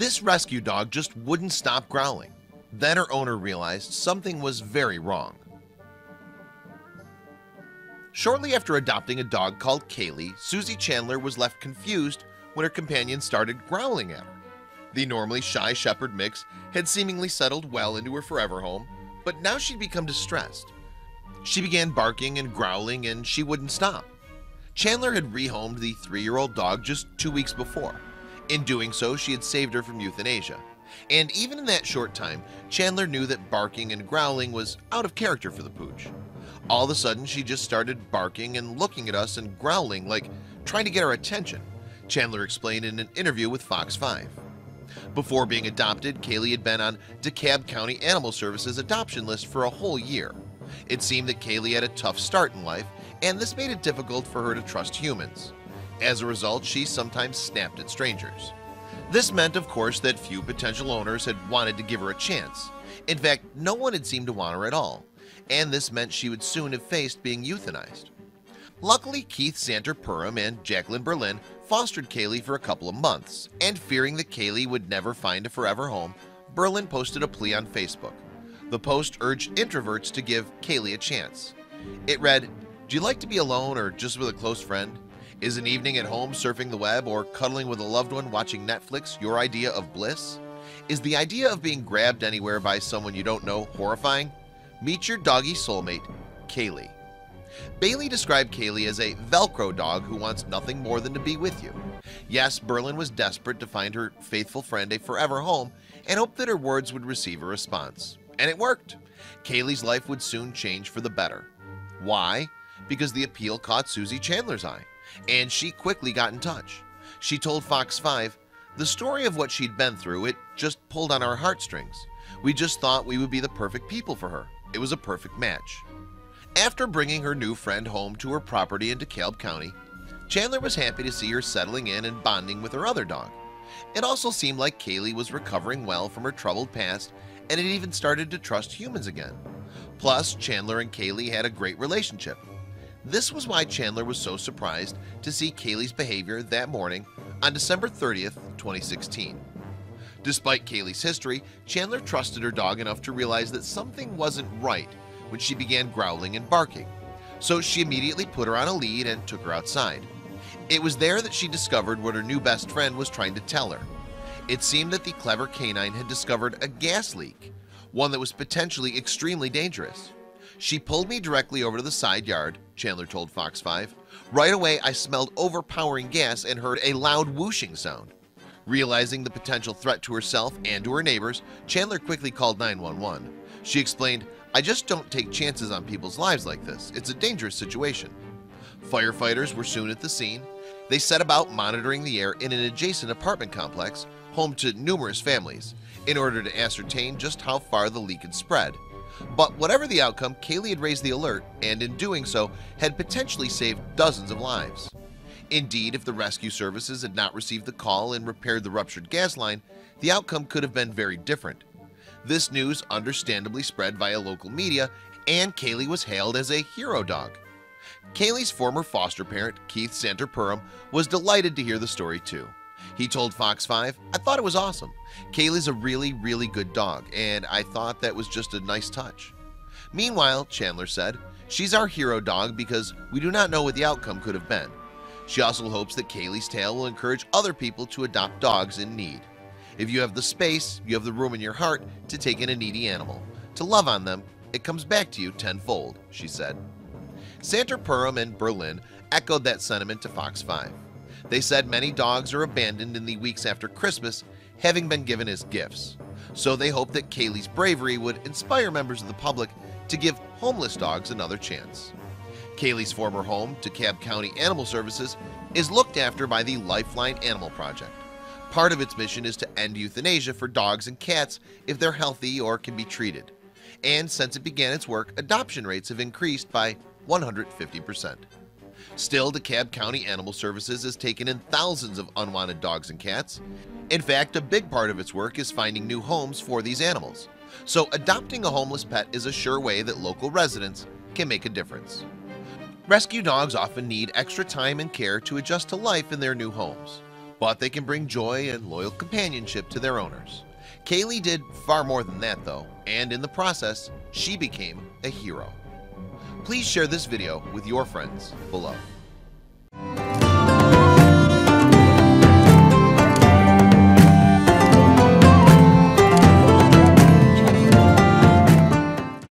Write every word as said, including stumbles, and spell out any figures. This rescue dog just wouldn't stop growling. Then her owner realized something was very wrong. Shortly after adopting a dog called Kaylee, Susie Chandler was left confused when her companion started growling at her. The normally shy Shepherd mix had seemingly settled well into her forever home, but now she'd become distressed. She began barking and growling, and she wouldn't stop. Chandler had rehomed the three-year-old dog just two weeks before. In doing so, she had saved her from euthanasia. And even in that short time, Chandler knew that barking and growling was out of character for the pooch. All of a sudden, she just started barking and looking at us and growling, like trying to get our attention, Chandler explained in an interview with Fox five. Before being adopted, Kaylee had been on DeKalb County Animal Services adoption list for a whole year. It seemed that Kaylee had a tough start in life, and this made it difficult for her to trust humans. As a result, she sometimes snapped at strangers. This meant, of course, that few potential owners had wanted to give her a chance. In fact, no one had seemed to want her at all, and this meant she would soon have faced being euthanized. Luckily, Keith Santer-Perham and Jacqueline Berlin fostered Kaylee for a couple of months, and fearing that Kaylee would never find a forever home, Berlin posted a plea on Facebook. The post urged introverts to give Kaylee a chance. It read, "Do you like to be alone or just with a close friend? Is an evening at home surfing the web or cuddling with a loved one watching Netflix your idea of bliss? Is the idea of being grabbed anywhere by someone you don't know horrifying? Meet your doggy soulmate, Kaylee." Bailey described Kaylee as a Velcro dog who wants nothing more than to be with you. Yes, Berlin was desperate to find her faithful friend a forever home and hoped that her words would receive a response. And it worked. Kaylee's life would soon change for the better. Why? Because the appeal caught Susie Chandler's eye, and she quickly got in touch. She told Fox five, "The story of what she'd been through, it just pulled on our heartstrings. We just thought we would be the perfect people for her. It was a perfect match." After bringing her new friend home to her property in DeKalb County, Chandler was happy to see her settling in and bonding with her other dog. It also seemed like Kaylee was recovering well from her troubled past and had even started to trust humans again. Plus, Chandler and Kaylee had a great relationship. This was why Chandler was so surprised to see Kaylee's behavior that morning on December thirtieth, twenty sixteen. Despite Kaylee's history, Chandler trusted her dog enough to realize that something wasn't right when she began growling and barking. So she immediately put her on a lead and took her outside. It was there that she discovered what her new best friend was trying to tell her. It seemed that the clever canine had discovered a gas leak, one that was potentially extremely dangerous. "She pulled me directly over to the side yard," Chandler told Fox five. "Right away, I smelled overpowering gas and heard a loud whooshing sound." Realizing the potential threat to herself and to her neighbors, Chandler quickly called nine one one. She explained, "I just don't take chances on people's lives like this. It's a dangerous situation." Firefighters were soon at the scene. They set about monitoring the air in an adjacent apartment complex, home to numerous families, in order to ascertain just how far the leak had spread. But whatever the outcome, Kaylee had raised the alert, and in doing so, had potentially saved dozens of lives. Indeed, if the rescue services had not received the call and repaired the ruptured gas line, the outcome could have been very different. This news understandably spread via local media, and Kaylee was hailed as a hero dog. Kaylee's former foster parent, Keith Santer-Perham, was delighted to hear the story too. He told Fox five, "I thought it was awesome. Kaylee's a really, really good dog, and I thought that was just a nice touch." Meanwhile, Chandler said, "She's our hero dog because we do not know what the outcome could have been." She also hopes that Kaylee's tale will encourage other people to adopt dogs in need. If you have the space, you have the room in your heart to take in a needy animal. To love on them, it comes back to you tenfold," she said. Santer-Perham and Berlin echoed that sentiment to Fox five. They said many dogs are abandoned in the weeks after Christmas, having been given as gifts. So they hope that Kaylee's bravery would inspire members of the public to give homeless dogs another chance. Kaylee's former home, DeKalb County Animal Services, is looked after by the Lifeline Animal Project. Part of its mission is to end euthanasia for dogs and cats if they're healthy or can be treated. And since it began its work, adoption rates have increased by one hundred fifty percent. Still, DeKalb County Animal Services has taken in thousands of unwanted dogs and cats. In fact, a big part of its work is finding new homes for these animals. So adopting a homeless pet is a sure way that local residents can make a difference. Rescue dogs often need extra time and care to adjust to life in their new homes. but they can bring joy and loyal companionship to their owners. Kaylee did far more than that, though, and in the process, she became a hero. Please share this video with your friends below.